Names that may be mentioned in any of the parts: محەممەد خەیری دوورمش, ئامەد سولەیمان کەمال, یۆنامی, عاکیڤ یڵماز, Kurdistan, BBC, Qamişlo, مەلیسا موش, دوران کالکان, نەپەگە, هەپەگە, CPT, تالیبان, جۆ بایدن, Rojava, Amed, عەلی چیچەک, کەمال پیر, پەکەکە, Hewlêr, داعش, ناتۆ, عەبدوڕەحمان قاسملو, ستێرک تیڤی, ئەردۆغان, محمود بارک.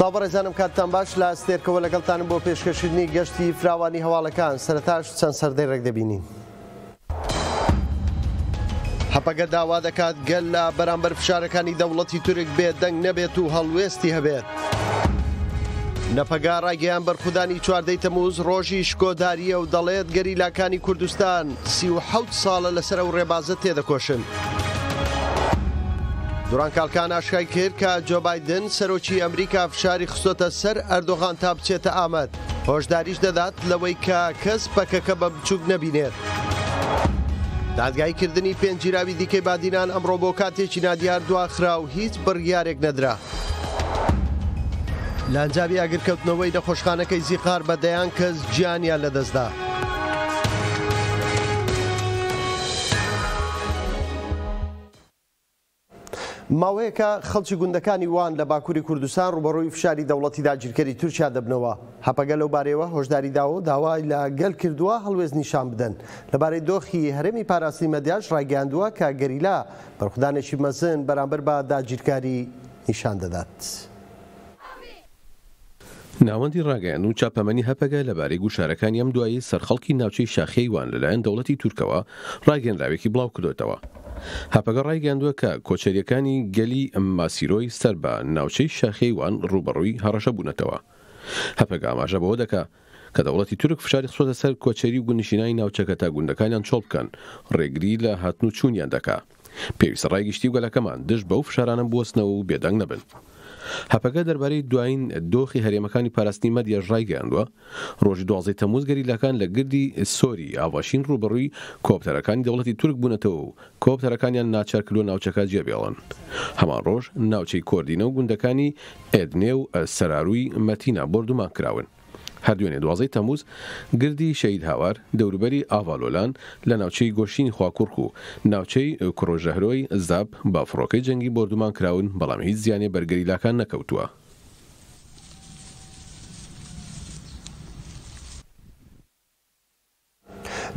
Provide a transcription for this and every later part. سابڕێزانم کاتتان باش لە ئەستێرکەوە لەگەڵتانم بۆ پێشکەشکردنی گەشتی فراوانی هەواڵەکان سەرەتاش چەند سەردەی ڕێکدەبینین. هەپەگە داوا دەکات گەل لە بەرامبەر فشارەکانی دەوڵەتی تورک بێت دەنگ نەبێت و هەڵوێستی هەبێت. نەپەگا ڕاگەیان بەرخودانی 14 تەمووز ڕۆژی شکۆداریە و دەڵێت گەریلاکانی کوردستان 37 ساڵە لەسەر ئەو ڕێبازە تێدەکۆشن. دوران کالکان ئاشکای کرد کە جۆ بایدن سەرۆکی ئەمریکا فشاری خستۆتە سەر ئەردۆغان تا بچێتە ئامەد، هۆشداریش دەدات لەوەی کە کەس پەکەکە بە بچووک نەبینێت. دادگایکردنی پێنجراوی دیکەی بادینان ئەمڕۆ بۆ کاتێکی نادیار دواخرا و هیچ بڕیارێک نەدرا. لانجاوی ئاگرکەوتنەوەی نەخۆشخانەکەی زیقار بەدەیان کەس گیانیان لەدەستدا. ماوەیەکە خەڵکی گوندەکانی وان لە باکووری کوردستان ڕوبەڕووی فشاری دەوڵەتی داگیرکەری تورکیا دەبنەوە. هەپەگە لەو بارەوە هۆشداری داوە و داوای لە گەل کردووە هەڵوێز نیشان بدەن. لەبارەی دۆخی هەرێمی پاراسی مەدیاش ڕایگەیاندووە کە گەریلا بەرخودانێکی مەزن بەرامبەر بە داگیرکاری نیشان دەدات. ناوەندی ڕاگەیان و چاپەمەنی هەپەگە لەبارەی گوشارەکان ئەم دوایی سەرخەڵکی ناوچەی شاخەی وان لەلایەن دەوڵەتی تورکەوە ڕاگەنراوێکی بڵاو کردوێتەوە. هەپەگە ڕایگەاندووە کە کۆچەریەکانی گەلی ماسیرۆی سەر بە ناوچەی شاخەی وان ڕوبەڕووی هەڕەشە بوونەتەوە. هەپەگە ئاماژە بەوە دەکا کە دەوڵەتی تورک فشاری خستۆتە سەر کۆچەری و گونشینای ناوچەکە تا گوندەکانیان چۆڵ بکەن، ڕێگری لە هاتن و چوونیان دەکا. پێویستە ڕایگەشتی و گەلەکەمان دشت بەو فشارانە بوەستنەوە و بێدەنگ نەبن. هەپەگە دەربارەی دوایین دۆخی هەرێمەکانی پاراستنی مەدیاش ڕایگەیاندووە ڕۆژی 12 تەمموز گەریلاکان لە گردی سۆری ئاواشین ڕوبەڕووی کۆپتەرەکانی دەوڵەتی تورک بوونەتەوە و کۆپتەرەکانیان ناچارکردووە ناوچەکە جێبێڵن. هەمان ڕۆژ ناوچەی کۆردینە و گوندەکانی ئێدنێ و سەرارووی مەتینە بردومان کراون. هەردوێنێ 12 تەمموز گردی شەید هاوار دەوروبەری ئاڤالۆلان لە ناوچەی گۆشین خواکوڕک و ناوچەی کڕۆژەهرۆی زاب با فڕۆکەی جەنگی بردومان کراون، بەڵام هیچ زیانێ بەرگەریلاکان نەکەوتووە.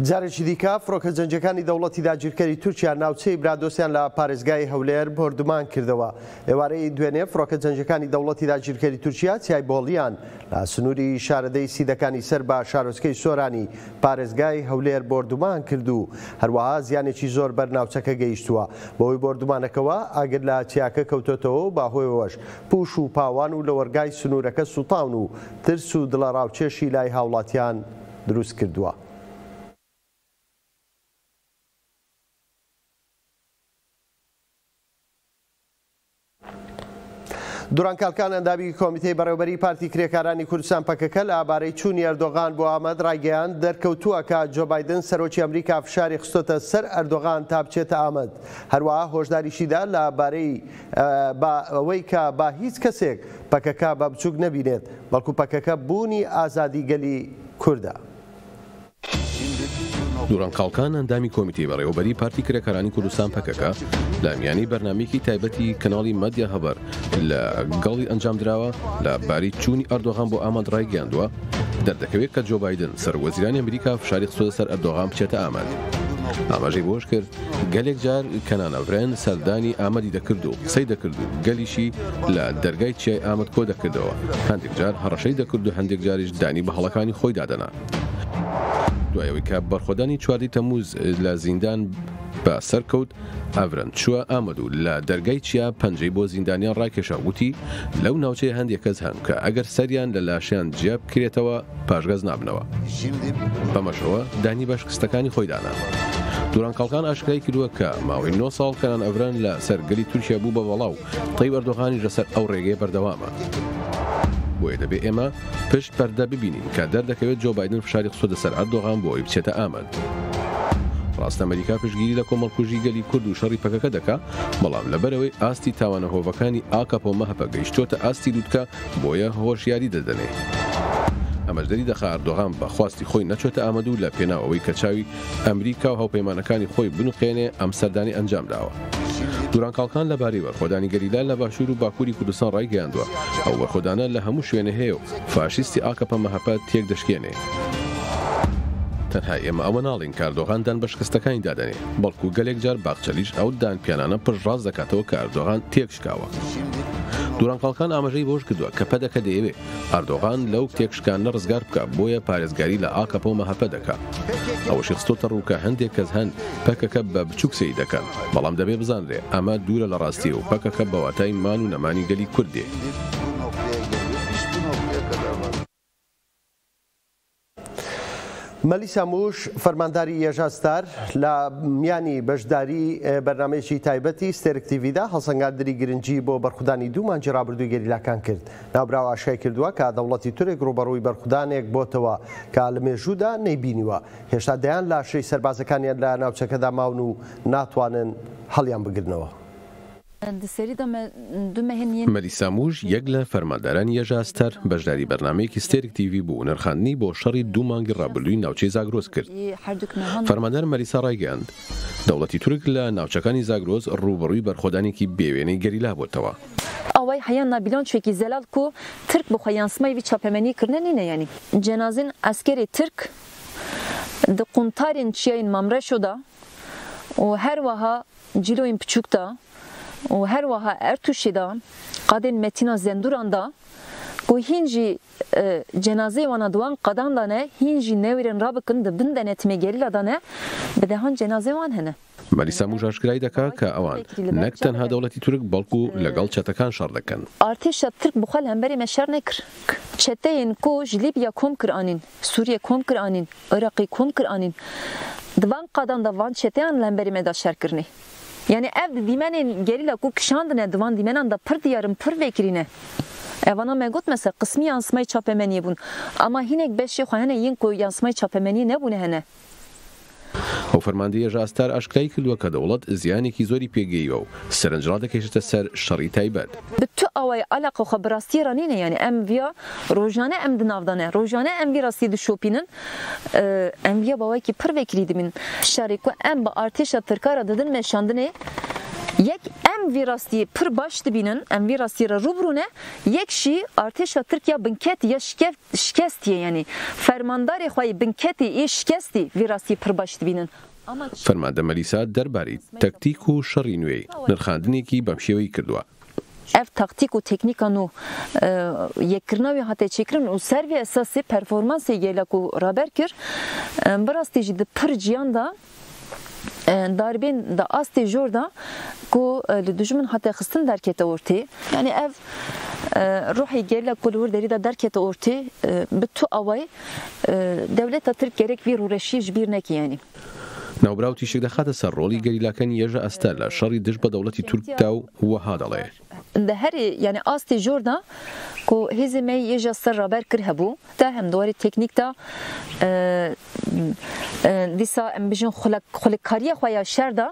جارێکی دیکە فڕۆکە جەنجەکانی دەوڵەتی داگیرکەری تورکیا ناوچەی برادۆسیان لە پارێزگای هەولێر بردومان کردەوە. ئێوارەی دوێنێ فڕۆکە جەنجەکانی دەوڵەتی داگیرکەری تورکیا چیای بۆڵیان لە سنووری شارەدەی سیدەکانی سەر بە شارۆچکەی سۆرانی پارێزگای هەولێر بردومان کرد و هەروەها زیانێکی زۆر بەر ناوچەکە گەیشتووە. بەوەی بردومانەکەوە ئاگر لە چیاکە کەوتوتەوە باهۆیەوەش پوش و پاوان و لە وەرگای سنوورەکە سوتاون و ترس و دڵە ڕاوچێشی لای هاوڵاتیان دروست کردووە. دوران کالکان ئەندامی کۆمیتەی بەڕێوەبەری پارتی کرێکارانی کوردستان پەکەکە لە ئابارەی چوونی ئەردۆغان بۆ ئامەد ڕایگەیان دەرکەوتووە کە جۆ بایدن سەرۆکی ئەمریکا فشاری خستۆتە سەر ئەردۆغان تا بچێتە ئامەد. هەروەها هۆشداریشیدا لە ئابارەی ئەوەی کە با هیچ کەسێک پەکەکە بە بچووک نەبینێت، بەڵکو پەکەکە بوونی ئازادی گەلی کووردە. دوران کالکان ئەندامی کۆمیتەی بەڕێوەبەری پارتی کرێکارانی کوردستان پەکەکە لامیانی بەرنمێکی تایبەتی کەناڵی مەدیا هەبەر لە گەڵی ئەنجامدراوە لە باری چوونی ئەردۆغان بۆ ئامەد ڕایگەیاندووە دەردەکەوێت کە جۆ بایدن سەروەزیرانی ئەمریکا فشاری خستۆتە سەر ئەردۆغان بچێتە ئامەد. ئاماژەی بۆش کرد گەلێک جار کەنانەڤرێن سەردانی ئامەدی دەکرد و قسەی دەکرد و گەلیشی لە دەرگای چیای ئامەد کۆ دەکردەوە، هەندێک جار هەڕەشەی دەکرد و هەندێک جاریش دانی بە هەڵەکانی خۆی دادەنا. دوایەوەی کە بەرخۆدانی 14 تەمموز لە زیندان بە سەرکەوت ئەڤرەن چووە ئامەد و لە دەرگای چیا پەنجەی بۆ زیندانیان ڕاکێشا وتی لەو ناوچەی هەندێک کەس هەن کە ئەگەر سەریان لە لاشیان جیاب بکرێتەوە پاشگەز نابنەوە. بەمەشەوە دانی بەشکستەکانی خۆیدانا. دوران کالکان ئاشکای کردووە کە ماوەی 9 ساڵ کەنان ئەڤرەن لە سەرگەلی تورکیا بوو بە بەڵاو تەی ئەردۆغانی لەسەر ئەو ڕێگەی بەردەوامە. بۆیە دەبێ ئێمە پشت پەردە ببینین کە دەردەکەوێت جۆ بایدن فشاری خستۆتە سەر ئەردۆغان بۆی بچێتە ئامەد. ڕاست ئەمریکا پشتگیری لە کۆمەڵکوژی گەلی کورد و شەڕی پەکەکە دەکا، بەڵام لەبەرەوەی ئاستی تاوانە هۆڤەکانی ئاکاپۆمە هەپەگەیشتۆتە ئاستی دوودکە بۆیە هۆشیاری دەدەنێ. ئەمەشدەری دەخا ئەردۆغان بە خواستی خۆی نەچێتە ئامەد و لە پێناوەوەی کە چاوی ئەمریکا و هاوپەیمانەکانی خۆی بنوقێنێ ئەم سەردانی ئەنجام داوە. دوران کالکان لەبارەی وەرخۆدانی گەریلا لە باشوور و باکووری کوردستان ڕایگەیاندووە. ئەو وەرخۆدانە لە هەموو شوێنە هەیە و فاشیستی ئاکاپۆمە هەپە تێک دەشکێنێ. تەنها ئێمە ئەوە ناڵین ئەردۆغان دان بەشکستەکانی دادەنێ، بەڵکو گەلێک جار باخچەلیش ئەو دانپیانانە پشت ڕاست دەکاتەوە کە ئەردۆغان تێکشکاوە. دورانقاڵکان ئاماژەی بۆش کردووە کە پەدەکە دەیەوێت ئەردۆغان لەو تێکشکاندنە ڕزگار بکە بۆیە پارێزگاری لە ئاکاپۆمە هەپە دەکات. ئەوەشی خستۆتە ڕوو کە هەندێک کەس هەند پەکەکە بە بچووکسەی دەکەن، بەڵام دەبێ بزانرێ ئەمە دوورە لە ڕاستی و پەکەکە بەواتای مان و نەمانی گەلی کوردێ. مەلیسا موش فەرمانداری ئێژاستار لە میانی بەشداری بەرنمەیەکی تایبەتی ستێرک تیڤیدا هەڵسەنگاندنی گرنگی بۆ بەرخودانی دوومان جێڕابردووی گەریلاکان کرد. ناوبراو ئاشکای کردووە کە دەوڵەتی تورێک ڕوبەڕووی بەرخودانێک بۆتەوە کە لە مێژوودا نەیبینیوە، هێشتا دەیان لاشەی سەربازەکانیان لە ناوچەکەدا ماون و ناتوانن هەڵیان بگرنەوە. مەلیسا موش یەک لە فەرماندارانی ئێژاستار بەشداری بەرنمەیەکی ستێرک تیڤی بوو نرخاندنی بۆ شەڕی دوو مانگی ڕابردووی ناوچەی زاگرۆس کرد. فەرماندار مەلیسا ڕایگەیاند دەوڵەتی تورک لە ناوچەکانی زاگرۆس ڕووبەڕووی بەرخۆدانێکی بێوێنەی گەریلا بۆتەوە. ئەوەی هەیە نابیلۆنچێکی زەلال و ترک بۆ خەیانسمەیوی چاپەمەنیکردنی نەیانی جەنازین ئەسکەری ترک دە قونتارین چیاین مامرەشۆدا و هەروەها جیلۆین پچووکدا و هەروەها ئەرتوشیدا قادێن مەتینا زەندووراندا و هینجی جەنازەی وانادوان قەداندانە هینجی نەویرن ڕابکن دە بندەنە تمێگەریلادانە بەدەهان جەنازەی وان هەنە. مەلیسا موش ئاشکرای دەکا کە ئەوان نەک تەنها دەوڵەتی تورک بەڵکو لەگەڵ چەتەکان شەڕ دەکەن. ئارتێشە ترک بخوا لە هەمبەرێمە شەڕ نەکرد. چەتەیەن کۆ ji لیبیا کۆم کرانین، سووریە کۆم کرانین، عێراقی کۆم کرانین. دوان قەداندا وان چەتەیان لە هەمبەرێمەدا شەڕکردنی. یعنی ئەو دیمەنێن گەریلا کو کشاندنە دوان دیمەناندا پڕ دیارن پڕ وێکرینە. ئەوانە مەگوتمەسە قسمی یانسمای چاپەمەنیە بوون، ئەما هینێک بەشی خۆ هەنە یین کۆ یانسمای چاپەمەنی نەبوونە هەنە. ئەو فەرماندەی ئێژاستار ئاشکای کردووە کە دەوڵەت زیانێکی زۆری پێگەیوە و سەرنجڕا دەکەشێتە سەر شەڕی تایبەت. بتو ئەوەی عەلاقە خۆ بەڕاستی ڕانینە، یعنی ئەم ڤیا ڕۆژانە ئەم دناودانە، ڕۆژانە ئەم ڤی ڕاستی دشۆپینن، ئەم ڤیا بەوەیکی پڕ وێکری دەبین. شەڕێک و ئەم بە ئارتێشە ترکارە دەدن مێشاندنێ، یەک ئەم ڤی ڕاستی پڕ باش دەبینن، ئەم ڤی ڕاستیرە ڕووبڕوونە، یەکشی ئارتێشە ترکیا بنکەتیە شکستیە، یعنی فەرماندارێ خوای بنکەتی ئێ شکستی ڤی ڕاستی پڕ باش دەبینن. فەرماندە مەلیسا دەربارەی تەکتیک و شەڕی نوێی نرخاندنێکی بەم شێوەی کردووە. ئەف تاکتیک و تێکنیکان و یەککردناوی هاتێچێکردن و سەروی ئەساسی پەرفۆرمانسی گەیلاک و ڕابەر کرد، بەڕاستیژی پڕ جیاندا داربین دە ئاستی ژۆردا کۆ لە دوژمن هاتە خستن دەرکێتە ئۆرتێ، یعنی ئەف ڕۆحی گەریلا کۆلوور دەریدا دەرکێتە ئۆرتێ بتو ئەوەی دەولێتە ترک گەرێک وی ڕوورەشیش بیر نەکی. یانی ناوبراو تیشێک دەخاتە سەر ڕۆڵی گەریلاکانی ئێژە ئەستار لە شەڕی دژ بە دەوڵەتی تورکدا و وەها دەڵێ دە هەرێ، یعنی ئاستی ژۆردا کۆ هێزمەی ئێژە سەر ڕابەر کرد هەبوو تا هەمدواری تێکنیکدا دیسا ئەم بژین خولەکاریە خوایە شەردا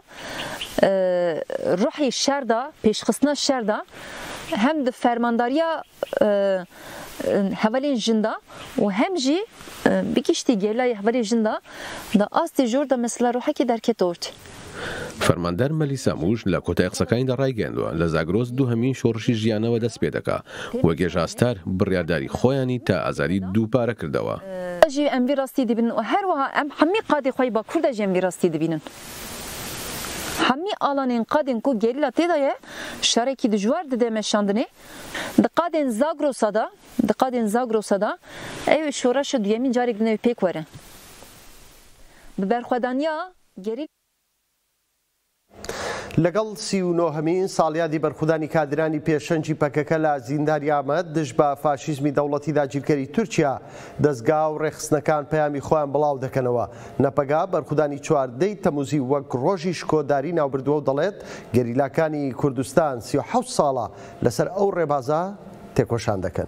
ڕوحی شەردا پێشخستنە شەردا هەم دە فەرمانداریە هەولێن ژندا و هەم جی بگیشتی گەریلای هەولێ ژندا دە ئاستی ژۆردا مەسەلە ڕوحەکی دەرکێتە ئۆرت. فەرماندەر مەلیسا موش لە کۆتای قسەکانیدا ڕایگەیاندووە لە زاگرۆس دوو هەمین شۆڕشی ژیانەوە دەست پێ دەکا وەک ئێژاستار بڕیارداری خۆیانی تا ئازاری دووپارە کردەوە. ئەژی ئەم ڤی ڕاستی دەبینن و هەروەها ئەم هەمی قادی خۆی بە کوردەژی ئەم ڤی ڕاستی دەبینن. هەمی ئاڵانین قادین کو گەریلا تێدایە شارێکی دژوار دەدەمە شاندنێ دە قادێن زاگرۆسادا ئەو شۆڕەشە دووەمین جارێک دنەوی پێک وەرە بە بەرخوادانیا گەریلا. لەگەڵ 39هەمین ساڵیادی بەرخودانی کادرانی پێشەنجی پەکەکە لە زینداری ئامەد دژ بە فاشیزمی دەوڵەتیدا جیرکەری تورکیا دەستگا و ڕێخستنەکان پەیامی خۆیان بڵاو دەکەنەوە. نەپەگا بەرخودانی 14 تەمموزی وەک ڕۆژی شکۆداری ناوبردووە و دەڵێت گەریلاکانی کوردستان 37 ساڵە لەسەر ئەو ڕێبازە تێکۆشان دەکەن.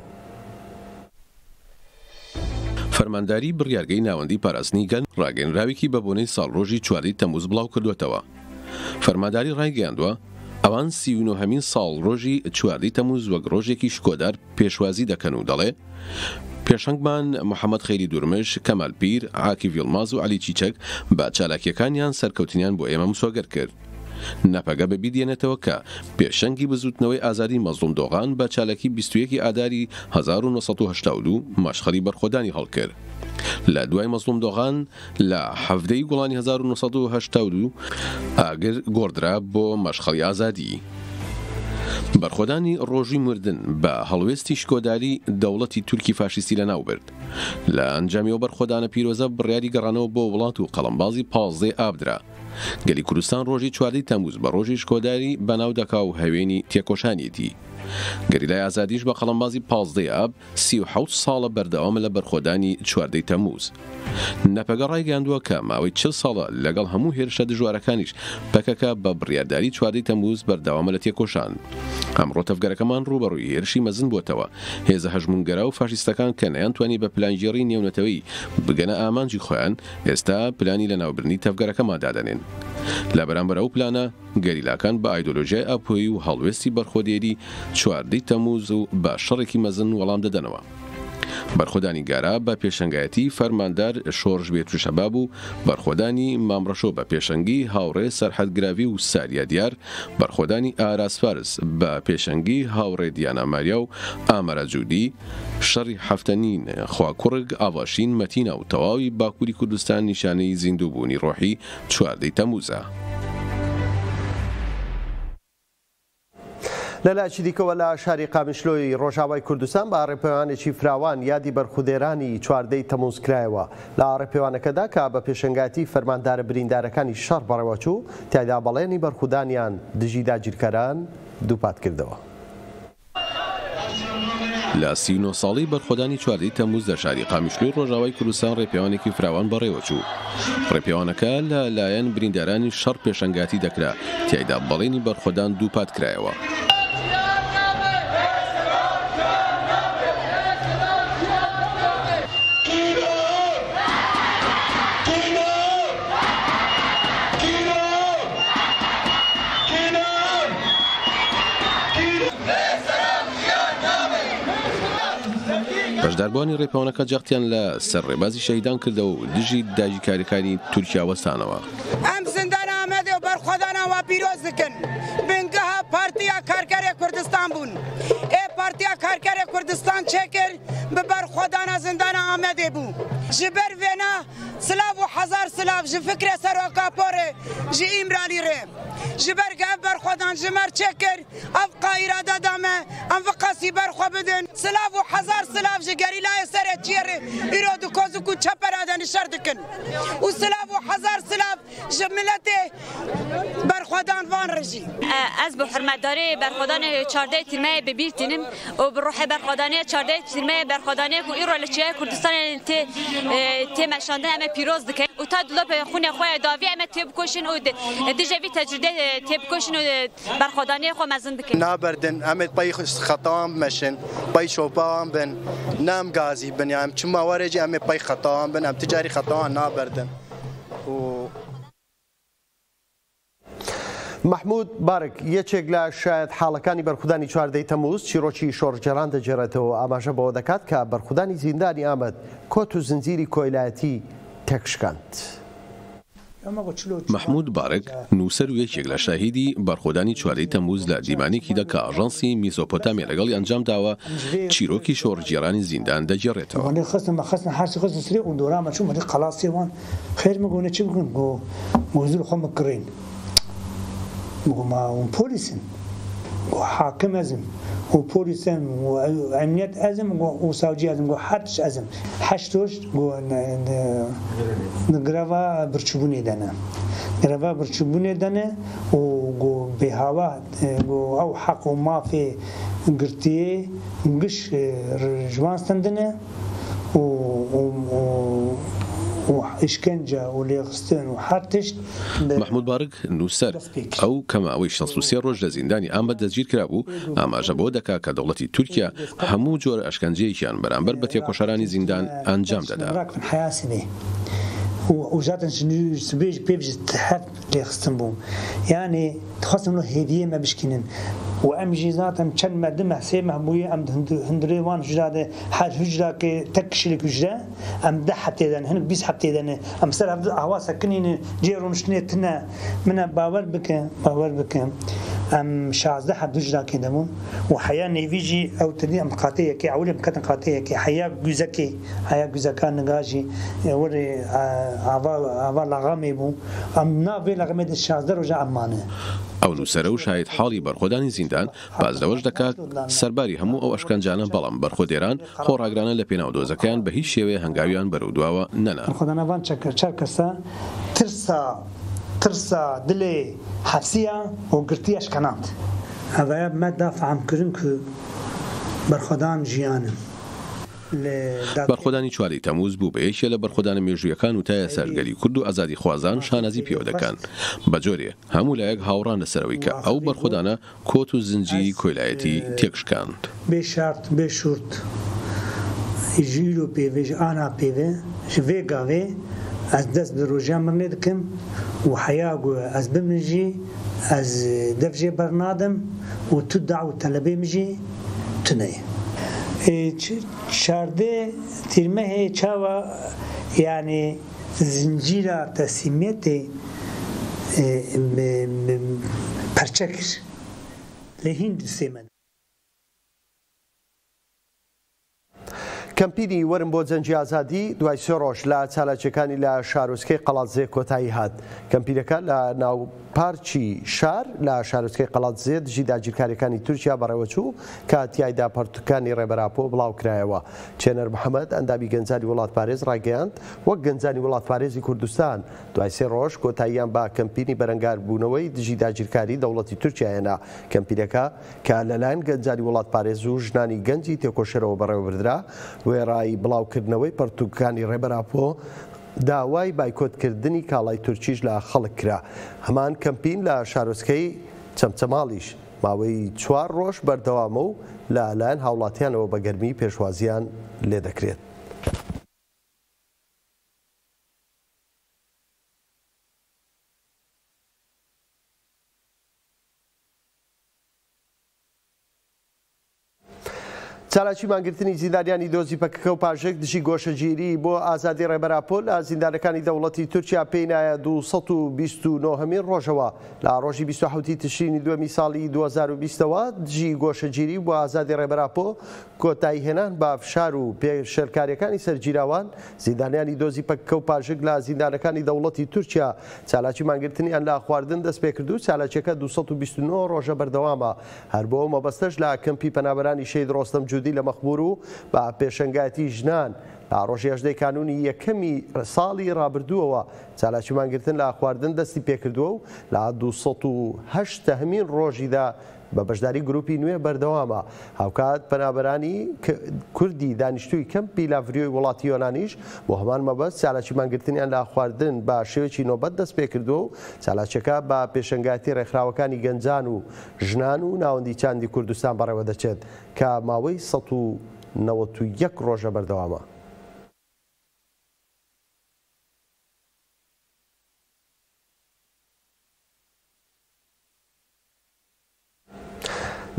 فەرمانداری بڕیارگەی ناوەندی پاراستنی گەن ڕاگەنراوێکی بەبوونەی ساڵڕۆژی 14 تەمموز بڵاو کردوێتەوە. فەرمانداری ڕایگەیاندووە ئەوان 39هەمین ساڵ ڕۆژی 14 تەمموز وەک ڕۆژێکی شکۆدار پێشوازی دەکەن و دەڵێ پێشەنگمان محەممەد خەیری دوورمش، کەمال پیر، عاکیڤ یڵماز و عەلی چیچەک بە چالاکیەکانیان سەرکەوتنیان بۆ ئێمە مسۆگەر کرد. نەپەگە بە بیدێنێتەوە کە پێشەنگی بزوتنەوەی ئازاری مەزلوم دۆغان بە چالاکی 21 ئاداری 1982 مەشخەری بەرخۆدانی هەڵکرد. لە دوای مەزلوم دۆغان لە هەفتەی گوڵانی 1982 ئاگر گۆڕدرا بۆ مەشخەری ئازادی. بەرخۆدانی ڕۆژی مردن بە هەڵوێستی شکۆداری دەوڵەتی تورکی فاشیستی لەناو برد. لە ئەنجامیەوە بەرخۆدانە پیرۆزە بڕیاری گەڕانەوە بۆ وڵات و قەڵەمبازی 15 ئابدرا. گەلی کوردستان ڕۆژی 4 تەمووز بە ڕۆژی شکۆداری بەناودەکا و هەوێنی تێکۆشانیەتی. گەریلای ئازادیش بە قەڵەمبازی 15 ئاب 37 ساڵە بەردەوامە لە بەرخۆدانی 4 تەمووز. نەپەگە ڕایگەاندووە کە ماوەی 40 ساڵە لەگەڵ هەموو هێرشە دژوارەکانیش پەکەکە بە بڕیارداری 4 تەمووز بەردەوامە لە تێکۆشان. ئەمڕۆ تەفگەرەکەمان ڕووبەڕووی هێرشی مەزن بووتەوە، هێزە هەژمونگەرا و فاشیستەکان کە نەیانتوانی بە پلانگیری نێونەتەوەی بگەنە ئامانجی خۆیان، ئێستا پلانی لەناوبردنی تەفگەرەکەماندادەنێن. لە بەرامبەر ئەو پلانە، گەریلاکان بە ئایدۆلۆژیای ئاپۆیی و هەڵوێستی بەرخۆدێری 4 تەمووز و بە شەڕێکی مەزن وەڵام دەدەنەوە. بەرخۆدانی گارا بە پێشنگایەتی فەرماندار شۆڕش بێتوشەبا بوو، بەرخۆدانی مامڕەشۆ بە پێشەنگی هاوڕێ سەرحەدگراوی و ساریا دیار، بەرخۆدانی ئاراسفارس بە پێشەنگی هاوڕێ دیانا ماریا و ئامەرە جودی، شەڕی هەفتەنین خواکوڕگ ئاواشین مەتینە و تەواوی باکووری کوردستان نیشانەی زیندووبوونی ڕۆحی 4 تەمووزە. لەلایکی دیکەوە لە شاری قامشلۆی ڕۆژاوای کوردستان بە ئاڕێپێوانێکی فراوان یادی بەرخودێرانی 4 تەمووز کرایەوە. لە ئاڕێپێوانەکەدا کە بە پێشنگاتی فەرماندارە بریندارەکانی شەڕ بەڕێوەچوو تیایدا بەڵێنی بەرخودانیان دژی داگیرکەران دووپات کردەوە. لە 39 ساڵی بەرخۆدانی 4 تەمووز لە شاری قامیشلۆی ڕۆژاوای کوردستان ڕێپێوانێکی فراوان بەڕێوەچوو. ڕێپێوانەکە لەلایەن بریندارانی شەڕ پێشنگاتی دەکرا، تیایدا بەڵێنی بەرخۆدان دووپات کرایەوە. بەشداربووانی ڕێپەوانەکە جەختیان لە سەرڕێبازی شەهیدان کردە و دژی داگیرکاریەکانی تورکیا وەستانەوە. ئەم زندان ئامادە و بەرخۆدانەوە پیرۆز دەکەن. بنگەها پارتیا کارگەری کوردستان بوون. ئێ پارتیا کارگەری کوردستان چێکرد بە بەرخۆدانە زندانە ئامادە بوو. ji ber vêna silav û hezar silav ji fikrê seroka porê ji îmranî rê ji ber gev berxwedan ji mer çê kir ev qaîrada da me em vê qesî berxwe bidin silav û hezar silav ji gerîlayê serêçiyerê îro du koz û çepera de nişer dikin û silav û hezar silav ji miletê berxwedan van rijî ez bi hirmetdarê berxwedanê 4 tîrmeyê bibîrtînim û bi rohê berxwedanê 4 tîrmeyê berxwedanê ku îro li çiyayê kurdistanê tê تێمە شاندن ئەمە پیرۆز دکەین و تا دڵۆپێ خوێ خۆیان داوی ئەمە تێبکۆشن و دژەوی تەجردێ تێبکۆشن و بەرخۆدانەیە خۆ مەزن بکەین. نابەردن ئەمێ پای خەتاوان مەشن، پای شۆپاوان بن، نام گازی بن یان چ ماوەرێجی ئەمێ پای خەتاوان بن، ئەم تجاری خەتاوان نابەردن. محمود بارک یەکێک لە شایەت حاڵەکانی بەرخودانی 4 تەمووز چیرۆکی شۆڕجەران دەجێڕێتەوە و ئاماژە بەوە دەکات کە بەرخودانی زیندانی ئامەد کۆت و زنجیری کۆیلایەتی تێکشکاند. محمود بارک نووسەر و یەکێک لە شاهیدی بەرخۆدانی 4 تەمووز لە دیمانێکیدا کە ئاژانسی میزۆپۆتامیا لەگەڵی ئەنجام داوە چیرۆکی شۆڕجێرانی زیندان دەجێڕێتەوە. مقام پلیسن و حاکم ازم و پلیسن و امنیت ازم و ساوجی ازم و هرچ ازم هشتوش و نگروا برچوبونه دنه نگروا برچوبونه دنه و به هوا او حق و مافی گرتی گش جوانستندنه و محمود بارک نووسەر ئەو کەمە ئەوەی 63 ڕۆژ لە زیندانی ئامەد دەستگیر کرابوو ئاماژە بۆ دەکا کە دەوڵەتی تورکیا هەموو جۆرە ئەشکەنجەیەکیان بەرامبەر بە تێکۆشارانی زیندان ئەنجام دەدا. یعنی خواستم هدیه ما بشکنن و امجی ذاتم چند مردم حسی محموی ام هندریوان حجراده هر حجره که تکشلی حجره ام ده حتی دن هن 20 حتی دن ام سر حواس کنین جیرون شنیتنه من باور بکم ام 16 حد حجره کدمون و حیا نیویجی او تنی ام قاطیه کی اولم کتن قاطیه کی حیا گوزکان نگاجی ور اوا لغمه بو ام نا به لغمه 16 رجا امانه ئەو نووسەرە و شاید حاڵی بەرخۆدانی زیندان بازرەوەش دەکات سەرباری هەموو ئەو ئەشکەنجانە، بەڵام بەرخۆدێران خۆڕاگرانە لە پێناو دۆزەکەیان بە هیچ شێوەیە هەنگاویان بەرەودواوە نەنا. ترسا دلێ حەفسیە و گرتی ئەشکەنات. هەڤایە بمەتدا فەهەمکردن کە بەرخۆدان ژیانن. بەرخۆدانی چواری تەمووز بوو بە یەکێ لە بەرخۆدانە مێژوویەکان وتایە سەرگەلی کورد و ئازادی خوازان شانازی پێوە دەکەن، بەجۆرێ هەموو لایەک هاوڕان لەسەرەوەی کە ئەو بەرخۆدانە کۆت و زنجیری کۆیلایەتی تێکشکاند. بێشارت بێشورت ژیر و پێوێژ ئانا پێوێ شوێ گاوێ ئەس دەست بە ڕۆژیان بەمێ دەکەم و حەیا گوێ ئەس بمژی ئەس دەفژێ بەرنادەم و تو داو تەلەبێ مژی تونەیە. شارده ترمه çava yani zincira teslimiyeti parçakır lehin düsemen. کمپینی ورم بۆ جەنگی ئازادی دوای سێ ڕۆژ لە چالاکیەکانی لە شارۆچکەی قەڵاتزێ کۆتایی هات. کەمپینەکە لە ناوپارچی شار لە شارۆچکەی قەڵاتزێ دژی داگیرکاریەکانی تورکیا بەڕێوە چوو کە تیایدا پەرتوکانی ڕێبەراپۆ بڵاوکرایەوە. چێنەر محەممەد ئەندامی گەنجانی وڵات پارێز ڕاگەیاند وەک گەنجانی وڵات پارێزی کوردستان دوای سێ ڕۆژ کۆتاییان با کەمپینی بەرەنگار بوونەوەی دژی داگیرکاری دەوڵەتی تورکیایەنا. کەمپینەکە کە لەلایەن گەنجانی وڵات پارێز و ژنانی گەنجی تێکۆشەرەوە بەڕێوەبردرا وێڕایی بڵاوکردنەوەی پەرتوکانی ڕێبەراپۆ داوای بایکۆتکردنی کاڵای تورکیش لە خەڵک کرا. هەمان کەمپین لە شارۆچکەی چەمچەماڵیش ماوەی چوار ڕۆژ بەردەوامە و لەلایەن هاوڵاتیانەوە بە گەرمی پێشوازیان لێ دەکرێت. چالاکی مانگرتنی زیندانیانی دۆزی پەکەکە و پاژێک دژی گۆشەگیری بۆ ئازادی ڕێبەراپۆ لە زیندانەکانی دەوڵەتی تورکیا پێی نایە ٢٢٩مین ڕۆژەوە لە ڕۆژی ٢٧ تشرینی دووەمی ساڵی ٢٠٢٠ەوە دژی گۆشەگیری بۆ ئازادی ڕێبەراپۆ کۆتاییهێنان بە فشار و پێشەرکاریەکانی سەرگیراوان زیندانیانی دۆزی پەکەکە و پاژێک لە زیندانەکانی دەوڵەتی تورکیا. چالاکی مانگرتنیان لە خواردن دەست پێکردو. چالاکیەکە ٢٢٩ ڕۆژە بەردەوامە، هەر بۆ مەبەستەش لە کەمپی پەنابەرانی شەید ڕۆستەم جودی لە مەخبور و بە پێشەنگایەتی ژنان لە ڕۆژی ١٨ کانونی یەکەمی ساڵی ڕابردووەوە چالاکی مانگرتن لە خواردن دەستی پێکردووە و لە ٢٠٨مین ڕۆژیدا بە بەشداری گروپی نوێ بەردەوامە. هاوکات پەنابەرانی کوردی دانیشتووی کەمپی لاڤریۆی وڵاتی یۆنانیش بۆ هەمان مەبەست چالاکی مانگرتنیان لە خواردن بە شێوێکی نۆبەت دەست پێکردووە و چالاکیەکە بە پێشەنگایەتی ڕێکخراوەکانی گەنجان و ژنان و ناوەندی چاندی کوردستان بەڕێوە دەچێت کە ماوەی ١٩١ ڕۆژە بەردەوامە.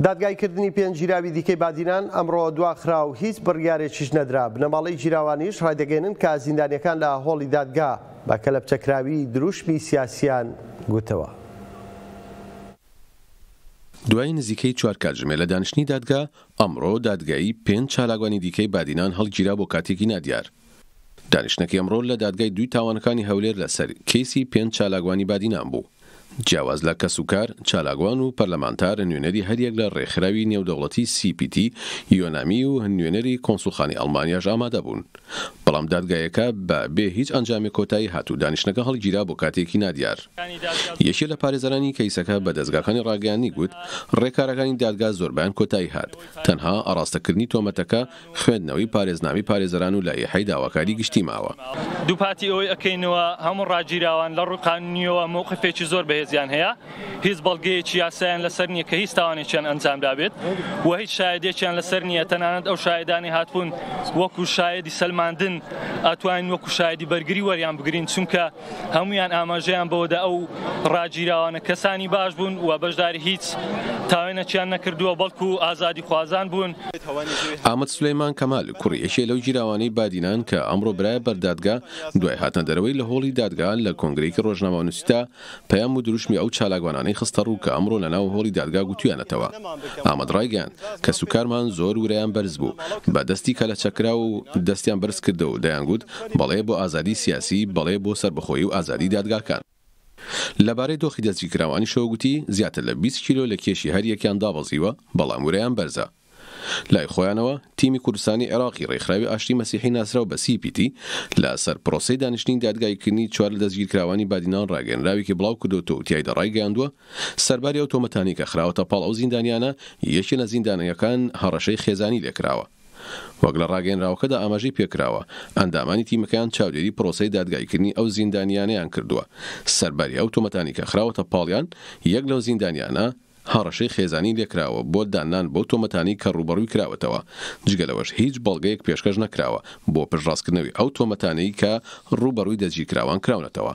دادگایکردنی پێنج جیراوی دیکەی بادینان ئەمڕۆ دواخرا و هیچ بڕیارێکیش نەدرا. بنەماڵەی جیراوانیش ڕایدەگەێنن کە زیندانیەکان لە هۆڵی دادگا بە کەلەپچەکراوی دروشمی سیاسیان گوتەوە. دوای نزیکەی چوار کاتژمێر لە دانیشتنی دادگا ئەمڕۆ دادگایی پێنج چالاکوانی دیکەی بادینان هەڵگیرا بۆ کاتێکی نادیار. دانیشتنەکەی ئەمڕۆ لە دادگای دوی تاوانەکانی هەولێر لەسەر کەیسی پێنج چالاکوانی بادینان بوو. جیاواز لە کەسوکار، چالاکوان و پەرلەمانتار نوێنەری هەریەک لە ڕێکخراوی نێودەوڵەتی CPT، یۆنامی و نوێنەری کۆنسوڵخانەی ئەڵمانیاش ئامادە بوون. بەڵام دادگایەکە بێ هیچ ئەنجامی کۆتایی هاتوو. دانیشتنەکە هەڵگیرا بۆ کاتێکی نادیار. یەکێ لە پارێزەرانی کەیسەکە بە دەستگاکانی ڕاگەیاندنی گوت ڕێکارەکانی دادگا زۆربیان کۆتایی هات. تەنها ئاراستەکردنی تۆمەتەکە خوێندنەوەی پارێزنامی پارێزەران و لایحەی داواکاری گشتی ماوە. دوو پاتی ئەوەی ئەکەینەوە هەموو ڕاگیراوان لە ڕووی قانونیەوە مۆقیفێکی زۆر بەهێز زیان هەیە. هیچ بەڵگەیەکی یاسایان لەسەر نییە کە هیچ تاوانێکیان ئەنجامدا بێت و هیچ شایەدێکیان لەسەر نییە. تەنانەت ئەو شایەدانی هاتبوون وەکو شایەدی سەلماندن ئەتوانین وەکو شایەدی بەرگری وەریان بگرین، چونکە هەمویان ئاماژەیان بەوەدا ئەو ڕاگیراوانە کەسانی باش بوون و بەشداری هیچ تاوانێکیان نەکردووە بەڵکو ئازادی خوازان بوون. ئامەد سولەیمان کەمال کوڕی یەکێ لەو جیراوانەی بادینان کە ئەمڕۆ برایە بەردادگا دوای هاتنە دەرەوەی لە هۆڵی دادگا لە کۆنگرەیەکی ڕۆژنامەنووسیدا پەیام و دروشمی ئەو چالاکوانانەی خستە ڕوو کە ئەمڕۆ لەناو هۆڵی دادگا گوتویانەتەوە. ئامەد ڕایگەیاند کەسوکارمان زۆر ورەیان بەرز بوو، بەدەستی کەلەچەکرا و دەستیان بەرز کردەوە و دەیانگوت بەڵێ بۆ ئازادی سیاسی، بەڵێ بۆ سەربەخۆیی و ئازادی دادگاکان. لەبارەی دۆخی دەستگیرکراوانی شەوەگوتی زیاتر لە 20 کیلۆ لە کێشی هەر یەکیان دابەزیوە، بەڵام وورەیان بەرزە. لای خۆیانەوە تیمی کوردستانی عێراقی ڕێکخراوی ئاشتی مەسیحی ناسراو بە CPT لە سەر پرۆسەی دانیشتنی دادگایکردنی چوار لە دەستگیرکراوانی بادینان ڕاگەنراوی کە بڵاو کردوتەوە و تیایدا ڕایگەیاندووە سەرباری ئەو تۆمەتانی کە خراوەتە پاڵ ئەو زیندانیانە یەکێ لە زیندانیەکان هەڕەشەی خێزانی لێکراوە. وەک لە ڕاگەنراوەکەدا ئاماژەی پێکراوە ئەندامانی تیمەکەیان چاودێری پرۆسەی دادگایکردنی ئەو زیندانیانەیان کردووە. سەرباری ئەو تۆمەتانی کە خراوەتە پاڵیان یەک لەو زیندانیانە هەڕەشەی خێزانی لێکراوە بۆ دانان بۆ تۆمەتانی کە ڕوبەڕووی کراوەتەوە، جگەلەوەش هیچ بەڵگەیەک پێشکەش نەکراوە بۆ پشتڕاستکردنەوەی ئەو تۆمەتانەی کە ڕوبەڕووی دەستگیرکراوان کراونەتەوە.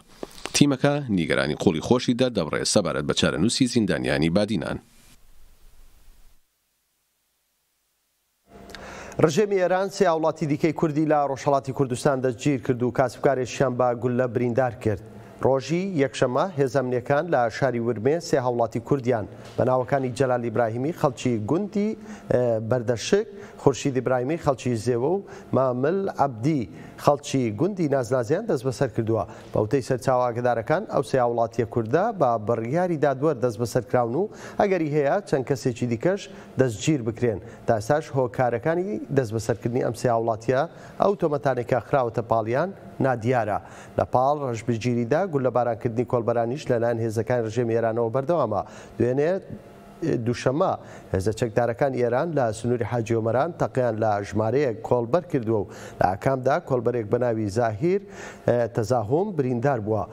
تیمەکە نیگەرانی قوڵی خۆشیدا دەبڕێت سەبارەت بە چارەنووسی زیندانیانی بادینان. ڕژێمی ئێران سێ وڵاتی دیکەی کوردی لە ڕۆژهەڵاتی کوردستان دەستگیر کرد و کاسبکارێکیان بە گولە بریندار کرد. ڕۆژی یەکشەمە هێزەمنیەکان لە شاری ورمێ سێ هاوڵاتی کوردیان بە ناوەکانی جەلال ئیبراهیمی خەڵکی گوندی بەردەشک، خورشید ئیبراهیمی خەڵکی زێوە و مامل عەبدی خەڵکی گوندی نازنازیان دەست بەسەر کردووە. بەوتەی سەرچاوە ئاگادارەکان ئەو سێ هاوڵاتیە کووردە بە بڕیاری دادوەر دەست بەسەرکراون و ئەگەری هەیە چەند کەسێکی دیکەش دەستگیر بکرێن. تاساش هۆکارەکانی دەست بەسەرکردنی ئەم سێ هاوڵاتیە ئەو تۆمەتانێکە خراوەتە پاڵیان نادیارە. لە پاڵ ڕەشبگیریدا گولە بارانکردنی کۆڵبەرانیش لەلایەن هێزەکان ڕژێمی ئێرانەوە بەردەوامە. دوێنێ دووشەمە هێزە چەکدارەکان ئێران لە سنووری حاجی ئۆمەران تەقیان لە ژمارەیەک کۆڵبەر کردووە و لە ئاکامدا کۆڵبەرێک بە ناوی زاهیر تەزاهۆم بریندار بووە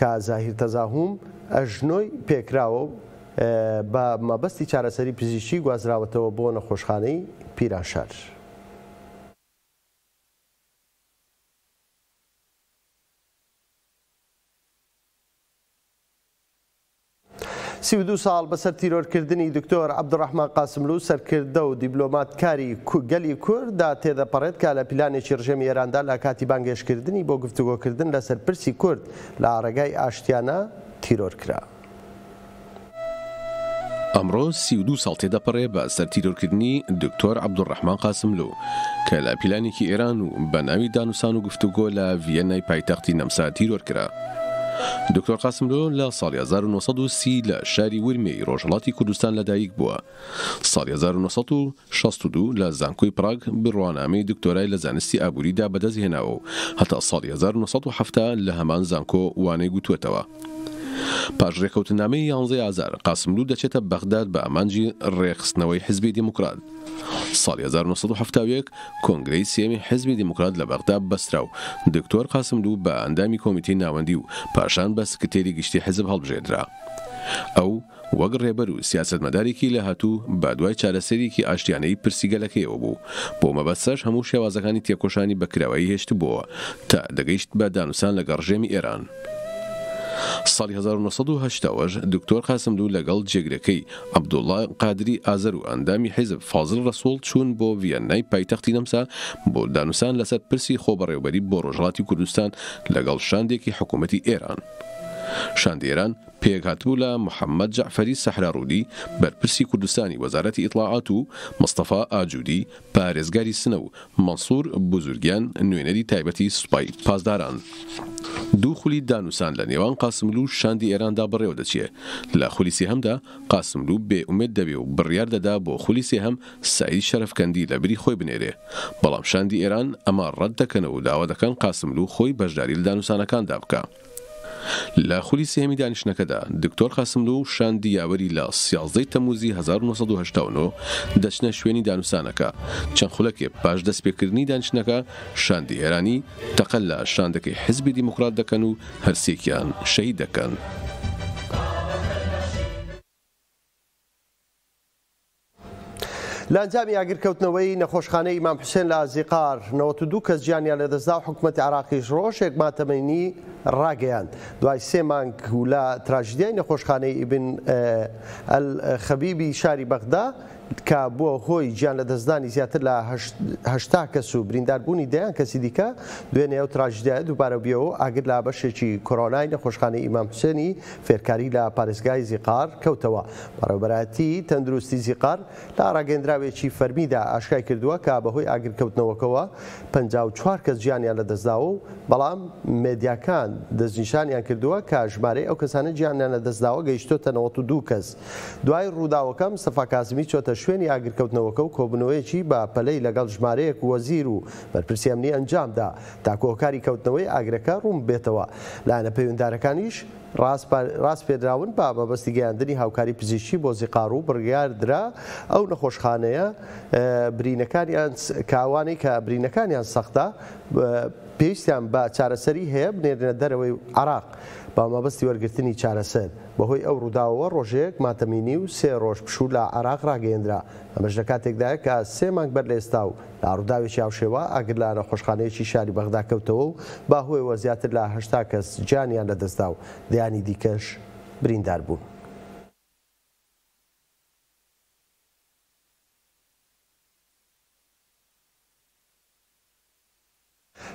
کە زاهیر تەزاهۆم ئەژنۆی پێکراوە و بە مەبەستی چارەسەری پزیشکی گوازراوەتەوە بۆ نەخۆشخانەی پیرانشار. سی و دو سال بەسەر تیرۆرکردنی دکتۆر عەبدوڕەحمان قاسملو سەرکردە و دیپلۆماتکاری گەلی کورددا تێدەپەڕێت کە لە پلانێکی ڕژێمی ئێراندا لە کاتی بانگێشکردنی بۆ گفتوگۆکردن لە سەرپرسی کورد لە ڕێگای ئاشتیانە تیرۆرکرا. ئەمڕۆ 32 ساڵ تێدەپەڕێ بە سەر تیرۆرکردنی دکتۆر عەبدوڕەحمان قاسملو کە لە پلانێکی ئێران و بە ناوی دانوسان و گفتوگۆ لە ڤیەنای پایتەختی نەمسا تیرۆرکرا. دکتۆر قاسملو لە ساڵی 1930 لە شاری ورمێی ڕۆژهەڵاتی کوردستان لەدایک بووە. ساڵی 1962 لە زانکۆی پراگ بڕوانامەی دکتۆرای لە زانستی ئابووریدا بەدەست هێناوە و هەتا ساڵی 1970 لە هەمان زانکۆ وانەی گوتوێتەوە. پاش ڕێکەوتنامەی 11 ئازار قاسملو دەچێتە بەغداد بە ئامانجی ڕێخستنەوەی حزبی دیموکرات. ساڵی 1970 کۆنگرەی سێمی حزبی دیموکرات لە بەغدا بەسترا و دکتۆر قاسملو بە ئەندامی کۆمیتەی ناوەندی و پاشان بە سکرتێری گشتی حزب هەڵبژێدرا. ئەو وەک ڕێبەر و سیاسەتمەدارێکی لەهاتوو بە دوای چارەسەرێکی ئاشتیانەی پرسیگەلەکەیەوە بوو، بۆ مەبەستەش هەموو شێوازەکانی تێکۆشانی بەکراوایی هێشتبووە تا دەگەیشت بە دانوسان لەگەڵ ڕژێمی ئێران. ساڵی 1980ەوەش دکتۆر قاسملو لەگەڵ جێگرەکەی عەبدوڵڵا قادری ئازەر و ئەندامی حیزب فازڵ ڕەسوڵ چوون بۆ ڤیەنای پایتەختی نەمسا بۆ دانوسان لەسەر پرسی خۆبەڕێوەبەری بۆ ڕۆژهەڵاتی کوردستان لەگەڵ شاندێکی حکوومەتی ئێران. شاندی ئێران پێک هاتبوو لە محەممەد جەعفەری سەحراڕوودی بەرپرسی کوردستانی وەزارەتی ئیتلاعات و مستەفا ئاجوودی پارێزگاری سنە و مەنسوور بزرگیان نوێنەری تایبەتی سوپای پاسداران. دوو خولی دانوسان لە نێوان قاسملو و شاندی ئێراندا بڕێوە دەچێت. لە خولی سێهەمدا قاسملو بێئومێد دەبێ و بڕیار دەدا بۆ خولی سێهەم سعید شەرەفکەندی لە بری خۆی بنێرێ، بەڵام شاندی ئێران ئەمە ڕەت دەکەنەوە و داوا دەکەن قاسملو خۆی بەشداری لە دانوسانەکاندا بکە. لە خولی سێمی دانیشتنەکەدا دکتۆر قاسملو شاندی یاوەری لە 11 تەمموزی 1989 دەچنە شوێنی دانوسانەکە. چەند خولەکێ پاش دەستپێکردنی دانیشتنەکە شاندی ئێرانی تەقەل لە شاندەکەی حزبی دیموکرات دەکەن و هەرسێکیان شەهید دەکەن. لانجامی ئاگرکەوتنەوەی نەخۆشخانەی ئیمام حوسێن لە ئازیقار 92 کەس گیانیان لەدەستدا و حکوومەتی عێراقیش ڕۆژێک ماتەمەنی ڕاگەیاند. دوای سێ مانگ لە تراژیدیای نەخۆشخانەی ئیبن ئەلخەبیبی شاری بەغدا که با هوی جان دزدانی زیادتر لحظه که سو برینداربونی دیان کسی دیگه دنیا و تراژدی دوباره بیاو اگر لابشه چی کرونای نخوشخانه امام حسینی فرکاری لپارسگای زیقار کوتوا برای براتی تندرستی زیقار لارگند را به چی فرمیده آشکار کردو که با هوی اگر کوت نوکوا 54 کس جانی لدزداو بلام مدیکان دزنشانی کردو که اجباری او کسانی جانی لدزداو گیشتو تنوتو دو کس دوای روداو کم سفکاسمی چوت شوێنی ئاگرکەوتنەوەکە و کۆبنەوەیەکی با پەلەی لەگەڵ ژمارەیەک وەزیر و بەرپرسی ئەمنی ئەنجامدا تا کۆکاری کەوتنەوەی ئاگرەکە ڕوون بێتەوە. لایەنە پەیوەنددارەکانیش ڕاست پێدراون با بەبەستی گەیاندنی هاوکاری پزیشکی بۆ زیقار و بڕیاردرا ئەو نەخۆشخانەیە برینەکانیان کاوانەی کە برینەکانیان سەختە پێویستیان بە چارەسەری هەیە بنێرنە دەرەوەی عێراق با مەبەستی وەرگرتنی چارەسەر. بەهۆی ئەو ڕووداوەوە ڕۆژەیەک ماتەمینی و سێ ڕۆژ پشوو لە عێراق ڕاگەیەندرا. ئەمەش لە کاتێکدایە کە سێ مانگ بەر لە ئێستا و لە ڕووداوێکی هاوشێوە ئاگر لە نەخۆشخانەیەکی شاری بەغدا کەوتەوە و باهۆیەوە زیاتر لە 80 کەس جانیان لەدەستدا و دەیانی دیکەش بریندار بوون.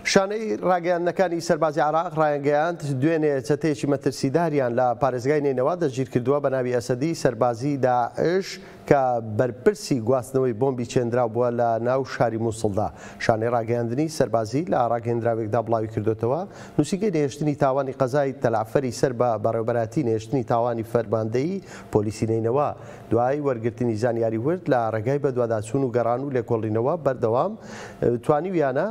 شانەی ڕاگەیاندنەکانی سەربازی عێراق ڕایەنگەیاند دوێنێ چەتێکی مەترسیداریان لە پارێزگای نینەوا دەستگیر کردووە بە ناوی ئەسەدی سەربازی داعش کە بەرپرسی گواستنەوەی بۆمبی چێندراو بووە لە ناو شاری مووسڵدا. شانەی ڕاگەیاندنی سەربازی لە ڕاگەیاندراوێکدا بڵاوی کردوتەوە نووسیگەی نێشتنی تاوانی قەزای تەلعفەری سەر بە بەڕێوەبەراتی نێشتنی تاوانی فەرماندەیی پۆلیسی نینەوا دوای وەرگرتنی زانیاری ورد لە ڕێگای بەدواداچوون و گەڕان و لێکۆڵینەوە بەردەوام توانیویانە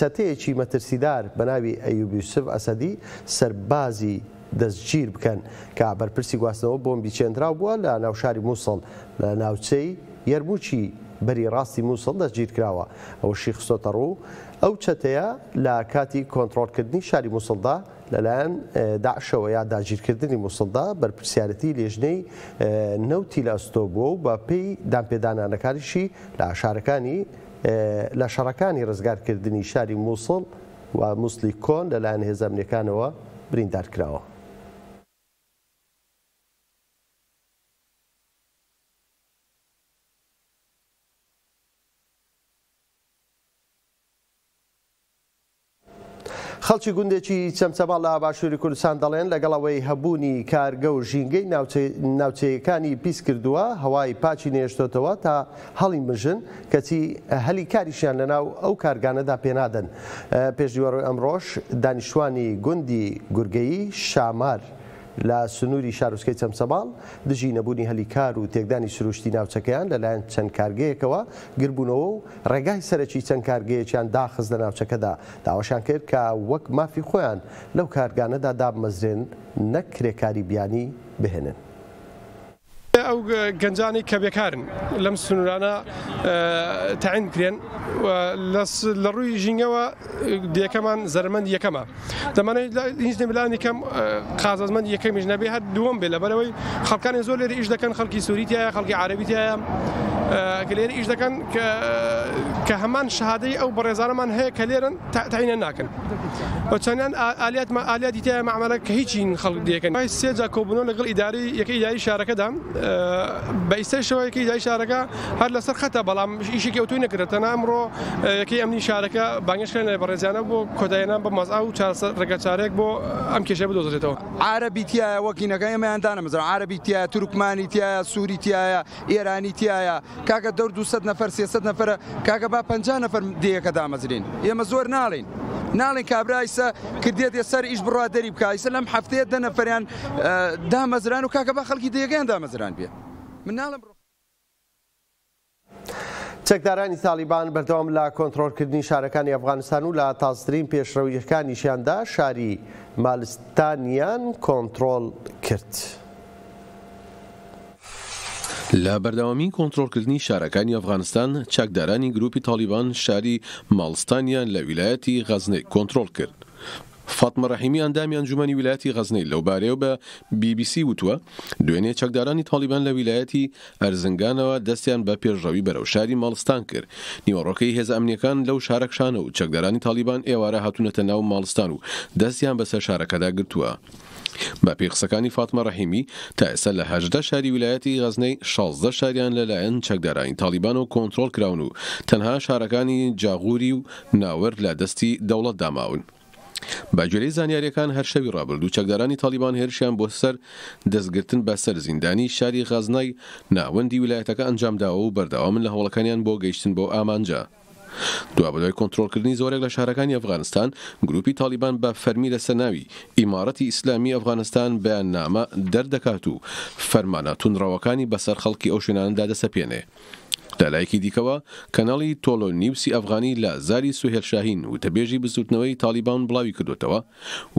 چەتەیەکی مەترسیدار بە ناوی ئەیوب یوسف ئەسەدی سەربازی دەستگیر بکەن کە بەرپرسی گواستنەوە بۆمبی چێندراو بووە لە ناوشاری مووسڵ لە ناوچەی یەرموچی بەری ڕاستی مووسڵ دەستگیر کراوە. ئەو شیخ سۆتەڕوو ئەو چەتەیە لە کاتی کۆنتڕۆلکردنی شاری مووسڵدا لەلایەن داعشەوە یا داگیرکردنی مووسڵدا بەرپرسیارەتی لێژنەی نەوتی ئەستۆ بووە و بە پێی دامپێدانانەکانیشی لە عاشارەکانی لە شەڕەکانی ڕزگارکردنی شاری مووسڵ و مووسڵی کۆن لەلایەن هێزە ئەمنیەکانەوە بریندار کراوە. خەڵکی گوندێکی چەمچەباڵ لە باشووری کوردستان دەڵێن لەگەڵەوەی هەبوونی کارگە و ژینگەی ناوچەیەکانی پیس کردووە هەوای پاچی نێشتۆتەوە تا هەڵی مژن کەچی هەلی کاریشیان لەناو ئەو کارگانەدا پێنادەن. پێشدیوەڕۆی ئەمڕۆژ دانیشتوانی گوندی گورگەیی شامار لە سنووری شارۆچکەی چەمچەباڵ دژی نەبوونی هەلیکار و تێکدانی سروشتی ناوچەکەیان لەلایەن چەند کارگەیەکەوە گربوونەوە و ڕێگای سەرەکی چەند کارگەیەکیان داخست لە ناوچەکەدا داواشان کرد کە وەک مافی خۆیان لەو کارگانەدا دابمەزرێن نەک کرێکاری بیانی بهێنن. ئەو گەنجانی کە بێکارن لەم سنوورانە تەعین بکرێن لە ڕووی ژینگەوە دیەکەمان زەرمەند یەکەمە دەمانێت هیچ نەبلانی کەم قازازمەند یەکەمیش نەبێ هەر دووەم بێ لەبەرەوەی خەڵکانی زۆر لێرە ئیش دەکەن خەڵکی سووریتیایە خەڵکی عەرەبیتیایە کە لێرە ئیش دەکەن کە هەمان شەهادەی ئەو بەڕێزانەمان هەیە کە لێرن تەعینیان ناکەن بۆ چەندان ئالیاتی تایە مەعمەلە کە هیچین خەڵک دیەکەن. سێجا کۆبوونەوە لەگەڵ یەکەی ئیداری شارەکەدا بە ئیسای شەوەیەکی ئیداری شارەکە هەر لەسەر خەتە بەڵام ئیشێکی ئەوتوی نەکردێتەنە ئەمڕۆ یەکەی ئەمنی شارەکە بانگێشکرێن لە بەڕێزیانە بۆ کۆدایێنان بە مەزا و ڕێگەچارێک بۆ ئەم کێشەیە بدۆزرێتەوە. عەرەبی تایە وەکینەکەی ئێمەیان دانەمەزرا عەرەبی تایە تورکمانی تایە سووری تایە ئێرانی تایە کاکە دەور 200 نەفەر 300 نەفەرە کاکە با 50 نەفەر دیەکە دامەزرین ئێمە زۆر ناڵین. ناڵین کابرایسە کردێت سەر ئیش بڕوا دەری بکایسە لەم هەفتەیە دە نەفەریان دامەزران و کاکە با خەڵکی دیەکەیان دامەزران بێ من ناڵم. چەکدارانی تالیبان بەردەوام لە کۆنتڕۆلکردنی شارەکانی ئەفغانستان و لە تازترین پێشڕەویەکانیشیاندا شاری مالستانیان کۆنتڕۆڵ کرد. لە بەردەوامی کۆنتڕۆلکردنی شارەکانی ئەفغانستان چەکدارانی گروپی تالیبان شاری مالستانیان لە ویلایەتی غەزنەی کۆنتڕۆڵ کرد. فاتمە ڕەحیمی ئەندامی ئەنجومەنی ویلایەتی غەزنەی لەوبارەیەوە بە BBC وتووە دوێنێ چەکدارانی تالیبان لە ویلایەتی ئەرزنگانەوە دەستیان بە پێشڕەوی بەرەو شاری ماڵستان کرد. نیوەڕۆکەی هێزە ئەمنیەکان لەو شارەکشانە و چەکدارانی تالیبان ئێوارە هاتوونەتە ناو ماڵستان و دەستیان بەسەر شارەکەدا گرتووە. با پیخسەکانی فاتمە ڕەحیمی تا ئێستا لە 18 شاری ویلایەتی غەزنەی 16 شاریان لەلایەن چەکدارانی تالیبان و کۆنترۆڵ کراون و تەنها شارەکانی جاغوری و ناوەرد لە دەستی دەوڵەت داماون. با جۆرەی زانیاریەکان هەر شەوی ڕابردوو چەکدارانی تالیبان هێرشیان بۆ سەر دەستگرتن بەسەر زیندانی شاری غەزنەی ناوەندی ویلایەتەکە ئەنجامداوە و بەرداوامن لە هەوڵەکانیان بۆ گەیشتن بۆ ئامانجا. دوابدوای کۆنترۆڵکردنی زۆرێک لە شارەکانی ئەفغانستان، گروپی تالیبان بە فەرمی لەسەر ناوی ئیمارەتی ئیسلامی ئەفغانستان بەیاننامە دەردەکات و فەرمانە توندڕەوەکانی بەسەر خەڵکی ئەو شوێنانەدا دەسەپێنێ. لەلایەکی دیکەوە کەناڵی تۆلۆ نیوسی ئەفغانی لە زاری سوهێل شاهین وتەبێژی بسوتنەوەی تالیبان بڵاوی کردوتەوە،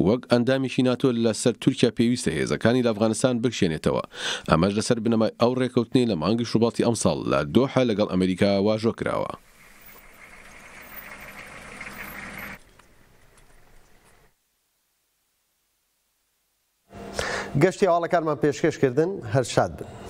وەک ئەندامیشی ناتۆ لەسەر تورکیا پێویستە هێزەکانی لە ئەفغانستان بکشێنێتەوە. ئەمەش لەسەر بنەمای ئەو ڕێکەوتنی لە مانگی شوباتی ئەمساڵ لە دۆحە لەگەڵ ئەمریکا واژۆ کراوە. گەشتی ئاڵەکانمان پێشکەشکردن هەر شاد بن.